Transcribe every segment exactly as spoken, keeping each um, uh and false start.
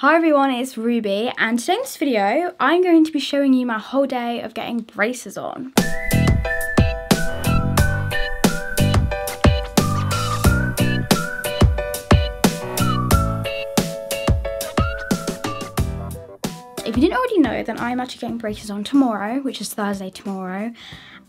Hi everyone, it's Ruby, and today in this video I'm going to be showing you my whole day of getting braces on. If you didn't already know, then I'm actually getting braces on tomorrow, which is Thursday tomorrow,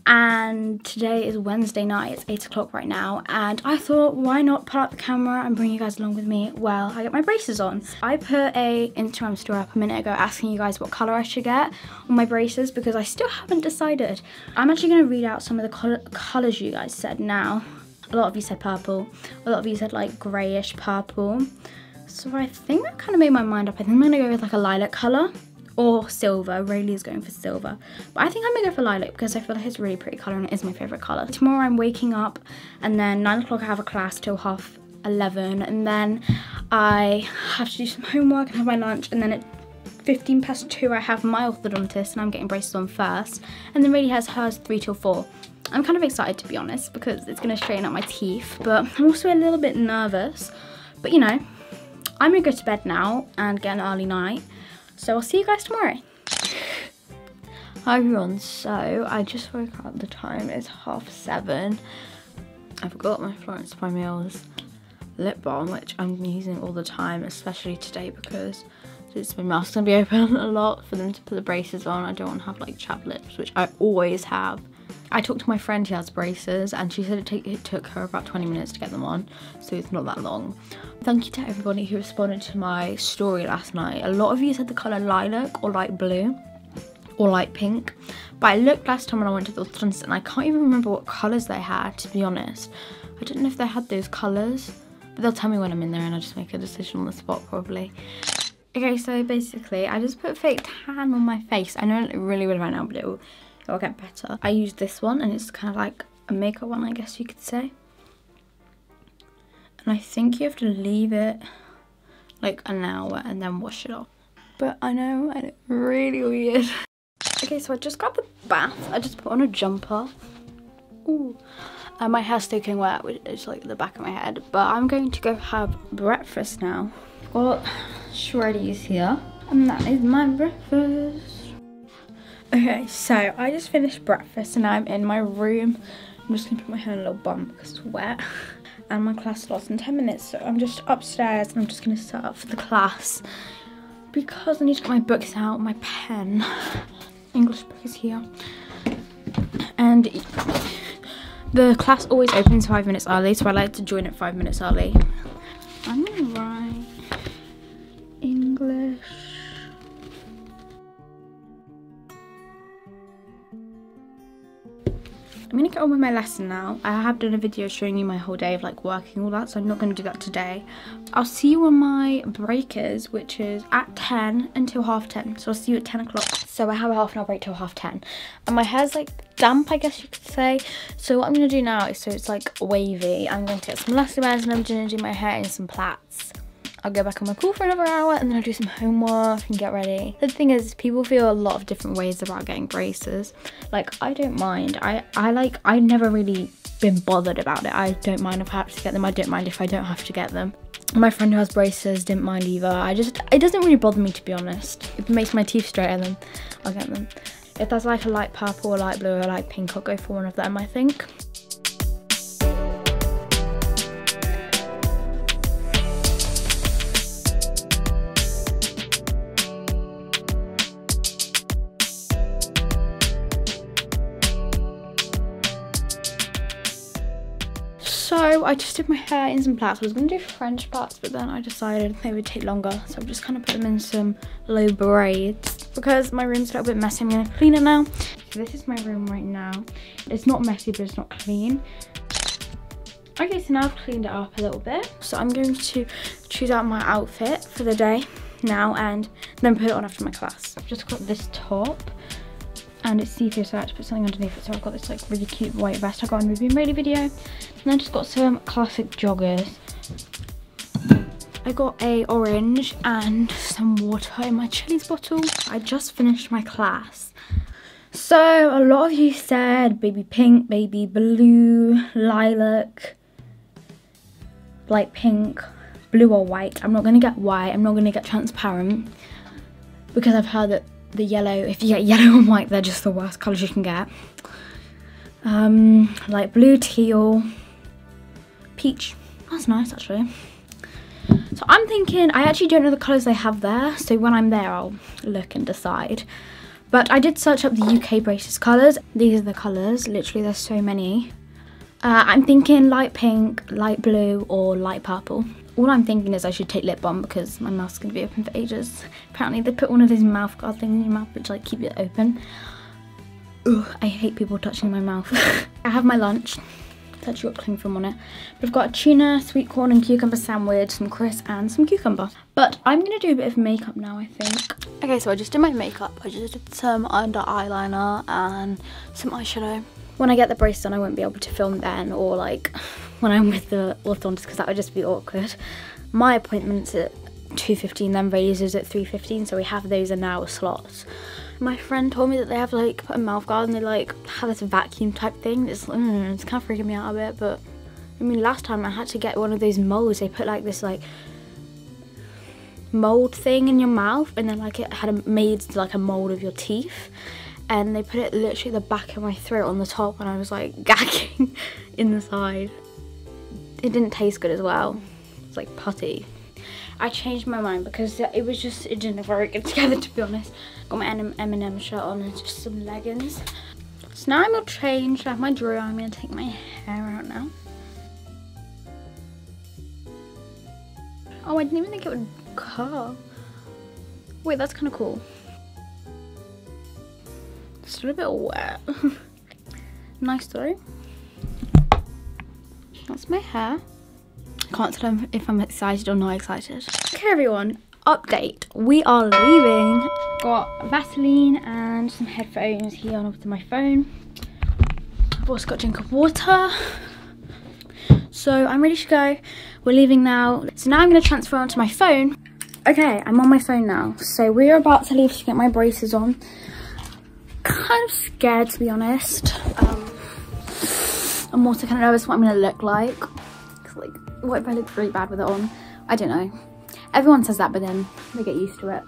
and today is Wednesday night. It's eight o'clock right now, and I thought, why not put up the camera and bring you guys along with me while I get my braces on. I put a Instagram story up a minute ago asking you guys what colour I should get on my braces because I still haven't decided. I'm actually going to read out some of the col colours you guys said now. A lot of you said purple, a lot of you said like greyish purple, so I think that kind of made my mind up. I think I'm going to go with like a lilac colour. Or silver. Rayleigh's going for silver, but I think I'm gonna go for lilac because I feel like it's a really pretty color and it is my favorite color. Tomorrow I'm waking up, and then nine o'clock I have a class till half eleven, and then I have to do some homework and have my lunch, and then at fifteen past two I have my orthodontist, and I'm getting braces on first, and then Rayleigh has hers three till four. I'm kind of excited, to be honest, because it's gonna straighten out my teeth, but I'm also a little bit nervous. But you know, I'm gonna go to bed now and get an early night. So I'll see you guys tomorrow. Hi everyone, so I just woke up. The time is half seven. I forgot my Florence by Mills lip balm, which I'm using all the time, especially today because it's, my mouth's gonna be open a lot for them to put the braces on. I don't wanna have like chapped lips, which I always have. I talked to my friend who has braces, and she said it, take, it took her about twenty minutes to get them on, so it's not that long. Thank you to everybody who responded to my story last night. A lot of you said the colour lilac or light blue or light pink, but I looked last time when I went to the orthodontist and I can't even remember what colours they had, to be honest. I don't know if they had those colours, but they'll tell me when I'm in there and I'll just make a decision on the spot probably. Okay, so basically I just put fake tan on my face. I know it really will right now, but it will... I'll get better. I used this one, and it's kind of like a makeup one, I guess you could say. And I think you have to leave it like an hour and then wash it off. But I know, I know, really weird. Okay, so I just grabbed the bath. I just put on a jumper. Ooh. And my hair's soaking wet, which is like the back of my head. But I'm going to go have breakfast now. I've got shreddies here. And that is my breakfast. Okay, so I just finished breakfast and I'm in my room. I'm just gonna put my hair in a little bun because it's wet. And my class starts in ten minutes, so I'm just upstairs and I'm just gonna set up for the class because I need to get my books out, my pen. English book is here. And the class always opens five minutes early, so I like to join it five minutes early. I'm gonna write English. I'm gonna get on with my lesson now. I have done a video showing you my whole day of like working all that, so I'm not gonna do that today. I'll see you on my break is, which is at ten until half ten. So I'll see you at ten o'clock. So I have a half an hour break till half ten. And my hair's like damp, I guess you could say. So what I'm gonna do now is, so it's like wavy. I'm going to get some lassie bands and I'm gonna do my hair in some plaits. I'll go back on my call for another hour and then I'll do some homework and get ready. The thing is, people feel a lot of different ways about getting braces. Like, I don't mind. I, I like, I've never really been bothered about it. I don't mind if I have to get them. I don't mind if I don't have to get them. My friend who has braces didn't mind either. I just, it doesn't really bother me, to be honest. If it makes my teeth straighter, then I'll get them. If there's like a light purple or light blue or light pink, I'll go for one of them, I think. So I just did my hair in some plaits. I was going to do French plaits, but then I decided they would take longer. So I've just kind of put them in some low braids. Because my room's a little bit messy, I'm going to clean it now. So this is my room right now. It's not messy, but it's not clean. Okay, so now I've cleaned it up a little bit. So I'm going to choose out my outfit for the day now and then put it on after my class. I've just got this top. And it's see-through, so I had to put something underneath it. So I've got this like really cute white vest I got in the Ruby and Rayleigh video. And then I just got some classic joggers. I got a orange and some water in my Chili's bottle. I just finished my class. So a lot of you said baby pink, baby blue, lilac, light pink, blue or white. I'm not going to get white, I'm not going to get transparent, because I've heard that the yellow, if you get yellow and white, they're just the worst colours you can get. Um, like blue, teal, peach. That's nice, actually. So I'm thinking, I actually don't know the colours they have there, so when I'm there I'll look and decide. But I did search up the U K braces colours. These are the colours, literally there's so many. Uh, I'm thinking light pink, light blue or light purple. All I'm thinking is I should take lip balm because my mouth's going to be open for ages. Apparently they put one of these mouth guard things in your mouth which like keep it open. Ugh, I hate people touching my mouth. I have my lunch. That's got cling film on it. We've got a tuna, sweet corn and cucumber sandwich, some crisps and some cucumber. But I'm going to do a bit of makeup now, I think. Okay, so I just did my makeup. I just did some under eyeliner and some eyeshadow. When I get the brace done, I won't be able to film then, or like when I'm with the orthodontist, because that would just be awkward. My appointment's at two fifteen, then Ray's is at three fifteen, so we have those in our slots. My friend told me that they have like a mouth guard and they like have this vacuum type thing. It's, mm, it's kind of freaking me out a bit, but I mean, last time I had to get one of those molds. They put like this like mold thing in your mouth, and then like it had a, made like a mold of your teeth. And they put it literally at the back of my throat on the top, and I was like gagging in the side. It didn't taste good as well. It's like putty. I changed my mind because it was just, it didn't look very good together, to be honest. Got my M and M shirt on and just some leggings. So now I'm all changed. I have my drawer. I'm gonna take my hair out now. Oh, I didn't even think it would curl. Wait, that's kind of cool. Still a bit wet. Nice though. That's my hair. I can't tell if I'm excited or not excited. Okay everyone, update. We are leaving. Got Vaseline and some headphones here on with my phone. I've also got a drink of water. So I'm ready to go. We're leaving now. So now I'm going to transfer onto my phone. Okay, I'm on my phone now. So we're about to leave to get my braces on. Kind of scared, to be honest. Um, I'm also kind of nervous what I'm going to look like. Because, like, what if I look really bad with it on? I don't know. Everyone says that, but then they get used to it.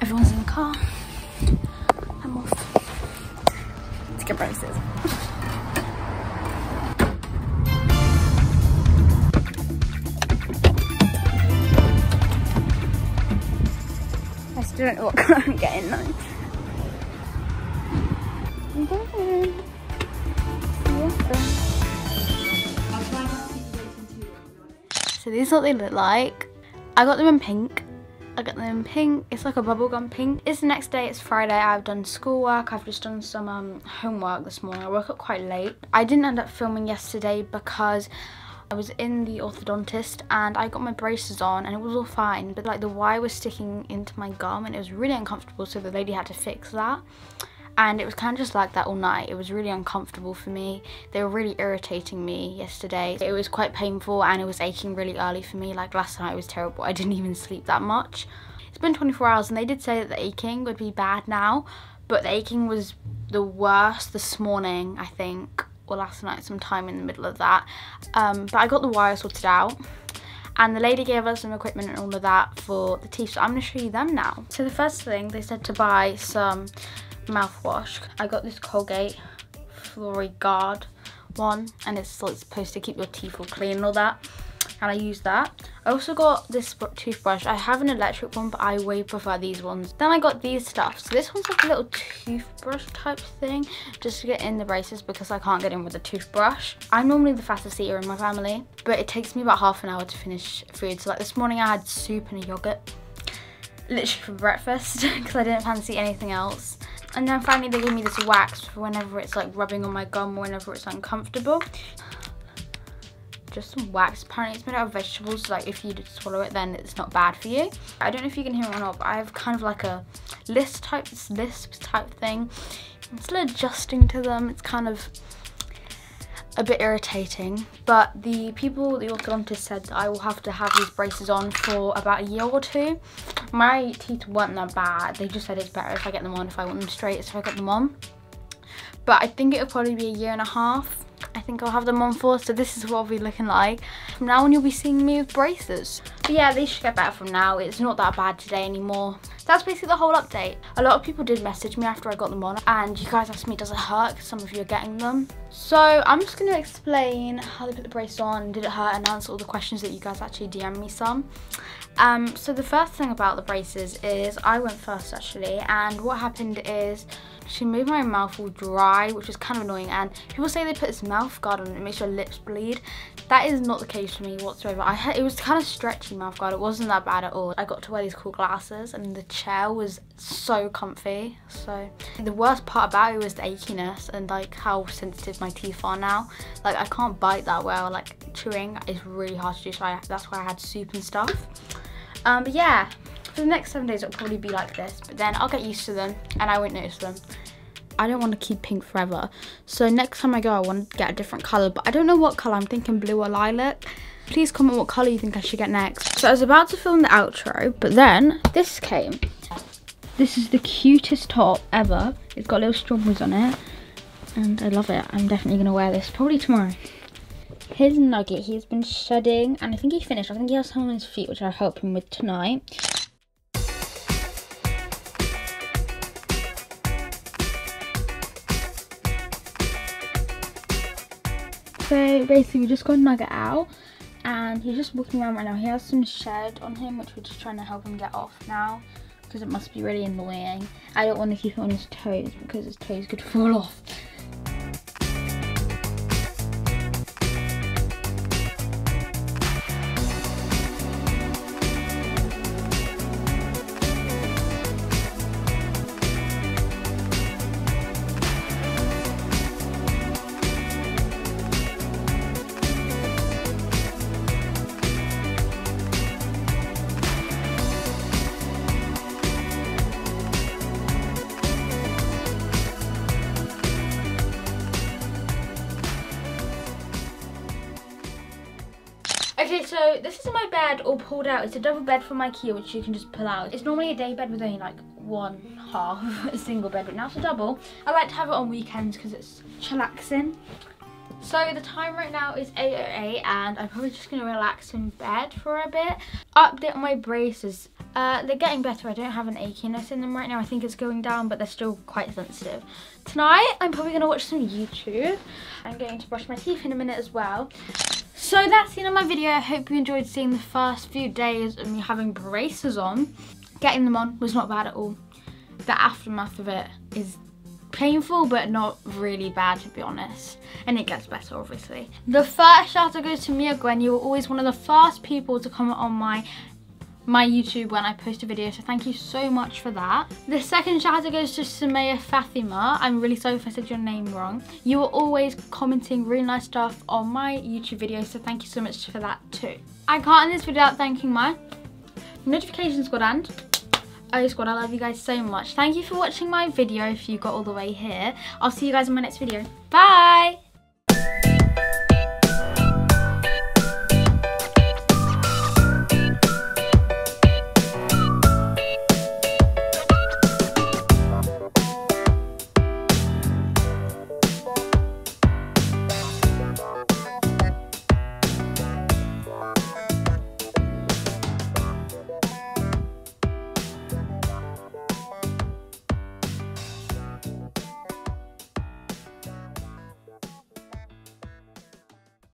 Everyone's in the car. I'm off to get braces. I still don't know what car I'm getting though. So these are what they look like. I got them in pink. I got them in pink. It's like a bubblegum pink. It's the next day, it's Friday. I've done schoolwork. I've just done some um, homework this morning. I woke up quite late. I didn't end up filming yesterday because I was in the orthodontist and I got my braces on and it was all fine. But like the wire was sticking into my gum and it was really uncomfortable, so the lady had to fix that. And it was kind of just like that all night. It was really uncomfortable for me. They were really irritating me yesterday. It was quite painful and it was aching really early for me. Like last night it was terrible. I didn't even sleep that much. It's been twenty-four hours and they did say that the aching would be bad now. But the aching was the worst this morning, I think. Or last night, sometime in the middle of that. Um, but I got the wire sorted out. And the lady gave us some equipment and all of that for the teeth. So I'm going to show you them now. So the first thing, they said to buy some mouthwash. I got this Colgate Florence Guard one, and it's, it's supposed to keep your teeth all clean and all that, and I use that. I also got this toothbrush. I have an electric one, but I way prefer these ones. Then I got these stuff. So this one's like a little toothbrush type thing, just to get in the braces because I can't get in with a toothbrush. I'm normally the fastest eater in my family, but it takes me about half an hour to finish food. So like this morning I had soup and a yogurt, literally for breakfast, because I didn't fancy anything else. And then finally they gave me this wax for whenever it's like rubbing on my gum, whenever it's uncomfortable. Just some wax. Apparently it's made out of vegetables, so like if you swallow it then it's not bad for you. I don't know if you can hear it or not, but I have kind of like a lisp type, lisp type thing. I'm still adjusting to them. It's kind of a bit irritating. But the people, the orthodontist said that I will have to have these braces on for about a year or two. My teeth weren't that bad. They just said it's better if I get them on, if I want them straight, so I got them on. But I think it'll probably be a year and a half. I think I'll have them on for, so this is what I'll be looking like. From now on, you'll be seeing me with braces. But yeah, these should get better from now. It's not that bad today anymore. That's basically the whole update. A lot of people did message me after I got them on, and you guys asked me, does it hurt? Because some of you are getting them. So I'm just going to explain how they put the brace on, did it hurt, and answer all the questions that you guys actually D M me some. Um, so the first thing about the braces is I went first actually, and what happened is she made my mouth all dry, which is kind of annoying, and people say they put this mouth guard on and it makes your lips bleed. That is not the case for me whatsoever. I had, it was kind of stretchy mouth guard, it wasn't that bad at all. I got to wear these cool glasses and the chair was so comfy. So the worst part about it was the achiness and like how sensitive my teeth are now. Like I can't bite that well, like chewing is really hard to do, so I, that's why I had soup and stuff. Um, but yeah, for the next seven days it'll probably be like this, but then I'll get used to them and I won't notice them. I don't want to keep pink forever, so next time I go I want to get a different colour, but I don't know what colour. I'm thinking blue or lilac. Please comment what colour you think I should get next. So I was about to film the outro, but then this came. This is the cutest top ever. It's got little strawberries on it and I love it. I'm definitely going to wear this probably tomorrow. Here's Nugget. He's been shedding and I think he finished. I think he has some on his feet, which I'll help him with tonight. So basically we just got Nugget out and he's just walking around right now. He has some shed on him, which we're just trying to help him get off now because it must be really annoying. I don't want to keep it on his toes because his toes could fall off. Okay, so this is my bed all pulled out. It's a double bed from Ikea, which you can just pull out. It's normally a day bed with only like one half, a single bed, but now it's a double. I like to have it on weekends because it's chillaxing. So the time right now is eight oh eight and I'm probably just going to relax in bed for a bit. Update on my braces. Uh, they're getting better. I don't have an achiness in them right now. I think it's going down, but they're still quite sensitive. Tonight, I'm probably going to watch some YouTube. I'm going to brush my teeth in a minute as well. So that's the end of my video. I hope you enjoyed seeing the first few days of me having braces on. Getting them on was not bad at all. The aftermath of it is painful, but not really bad, to be honest. And it gets better, obviously. The first shout out goes to Mia Gwen. You were always one of the first people to comment on my my YouTube when I post a video, so thank you so much for that. The second shout out goes to Sumaya Fatima. I'm really sorry if I said your name wrong. You were always commenting really nice stuff on my YouTube videos, so thank you so much for that too. I can't end this video without thanking my notification squad and O squad. I love you guys so much. Thank you for watching my video if you got all the way here. I'll see you guys in my next video. Bye!